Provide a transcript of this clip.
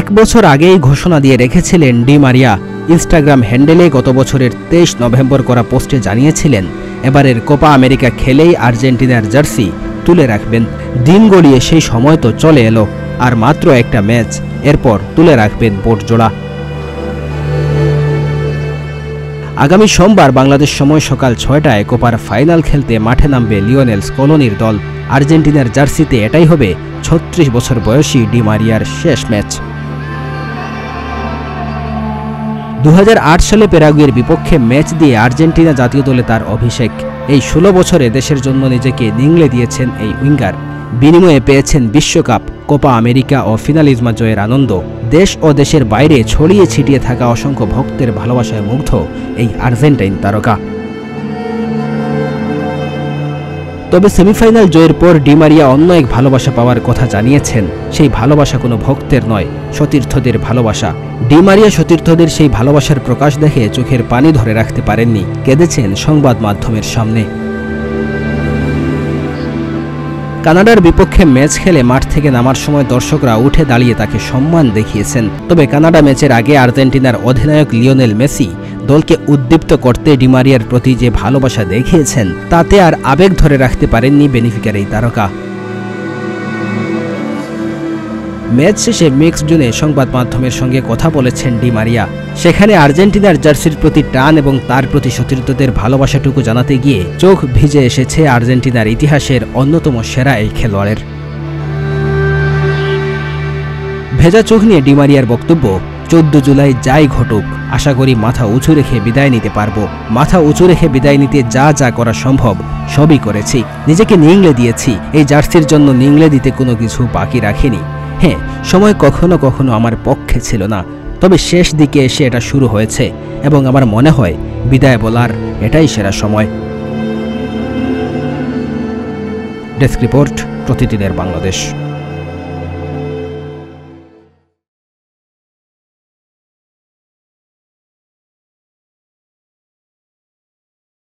এক বছর আগেই ঘোষণা দিয়ে রেখেছিলেন ডি মারিয়া। ইনস্টাগ্রাম হ্যান্ডেলে গত বছরের 23 নভেম্বর করা পোস্টে জানিয়েছিলেন, এবারের কোপা আমেরিকা খেলেই আর্জেন্টিনার জার্সি তুলে রাখবেন। দিন গড়িয়ে সেই সময় তো চলে এলো, আর মাত্র একটা ম্যাচ, এরপর তুলে রাখবেন বোট জোড়া। আগামী সোমবার বাংলাদেশ সময় সকাল 6টায় কোপার ফাইনাল খেলতে মাঠে নামবে লিওনেল স্কলোনির দল। আর্জেন্টিনার জার্সিতে এটাই হবে 36 বছর বয়সী ডি মারিয়ার শেষ ম্যাচ। 2008 সালে পেরাগুয়ের বিপক্ষে ম্যাচ দিয়ে আর্জেন্টিনা জাতীয় দলে তার অভিষেক। এই ১৬ বছরে দেশের জন্য নিজেকে নিংড়ে দিয়েছেন এই উইঙ্গার। বিনিময়ে পেয়েছেন বিশ্বকাপ, কোপা আমেরিকা ও ফিনালিজমা জয়ের আনন্দ। দেশ ও দেশের বাইরে ছড়িয়ে ছিটিয়ে থাকা অসংখ্য ভক্তের ভালোবাসায় মুগ্ধ এই আর্জেন্টাইন তারকা। তবে সেমিফাইনাল জয়ের পর ডি মারিয়া অন্য এক ভালোবাসা পাওয়ার কথা জানিয়েছেন। সেই ভালোবাসা কোনো ভক্তের নয়, সতীর্থদের ভালোবাসা। ডি মারিয়া সতীর্থদের সেই ভালোবাসার প্রকাশ দেখে চোখের পানি ধরে রাখতে পারেননি, কেঁদেছেন সংবাদ মাধ্যমের সামনে। কানাডার বিপক্ষে ম্যাচ খেলে মাঠ থেকে নামার সময় দর্শকরা উঠে দাঁড়িয়ে তাকে সম্মান দেখিয়েছেন। তবে কানাডা ম্যাচের আগে আর্জেন্টিনার অধিনায়ক লিওনেল মেসি দলকে উদ্দীপ্ত করতে ডি মারিয়ার প্রতি যে ভালোবাসা দেখিয়েছেন, তাতে আর আবেগ ধরে রাখতে পারেননি বেনিফিকার এই তারকা। ম্যাচ শেষে মিক্সড জোনে সংবাদ মাধ্যমের সঙ্গে কথা বলেছেন ডি মারিয়া। সেখানে আর্জেন্টিনার জার্সির প্রতি টান এবং তার প্রতি সতীর্থদের ভালোবাসাটুকু জানাতে গিয়ে চোখ ভিজে এসেছে আর্জেন্টিনার ইতিহাসের অন্যতম সেরা এই খেলোয়াড়ের। ভেজা চোখ নিয়ে ডি মারিয়ার বক্তব্য, 14 জুলাই যাই ঘটুক, আশা করি মাথা উঁচু রেখে বিদায় নিতে পারবো। মাথা উঁচু রেখে বিদায় নিতে যা যা করা সম্ভব সবই করেছি, নিজেকে নিংড়ে দিয়েছি। এই জার্সির জন্য নিংড়ে দিতে কোনো কিছু বাকি রাখিনি। হ্যাঁ, সময় কখনো কখনো আমার পক্ষে ছিল না, তবে শেষ দিকে এসে এটা শুরু হয়েছে এবং আমার মনে হয় বিদায় বলার এটাই সেরা সময়। ডেস্ক রিপোর্ট, প্রতিদিনের বাংলাদেশ।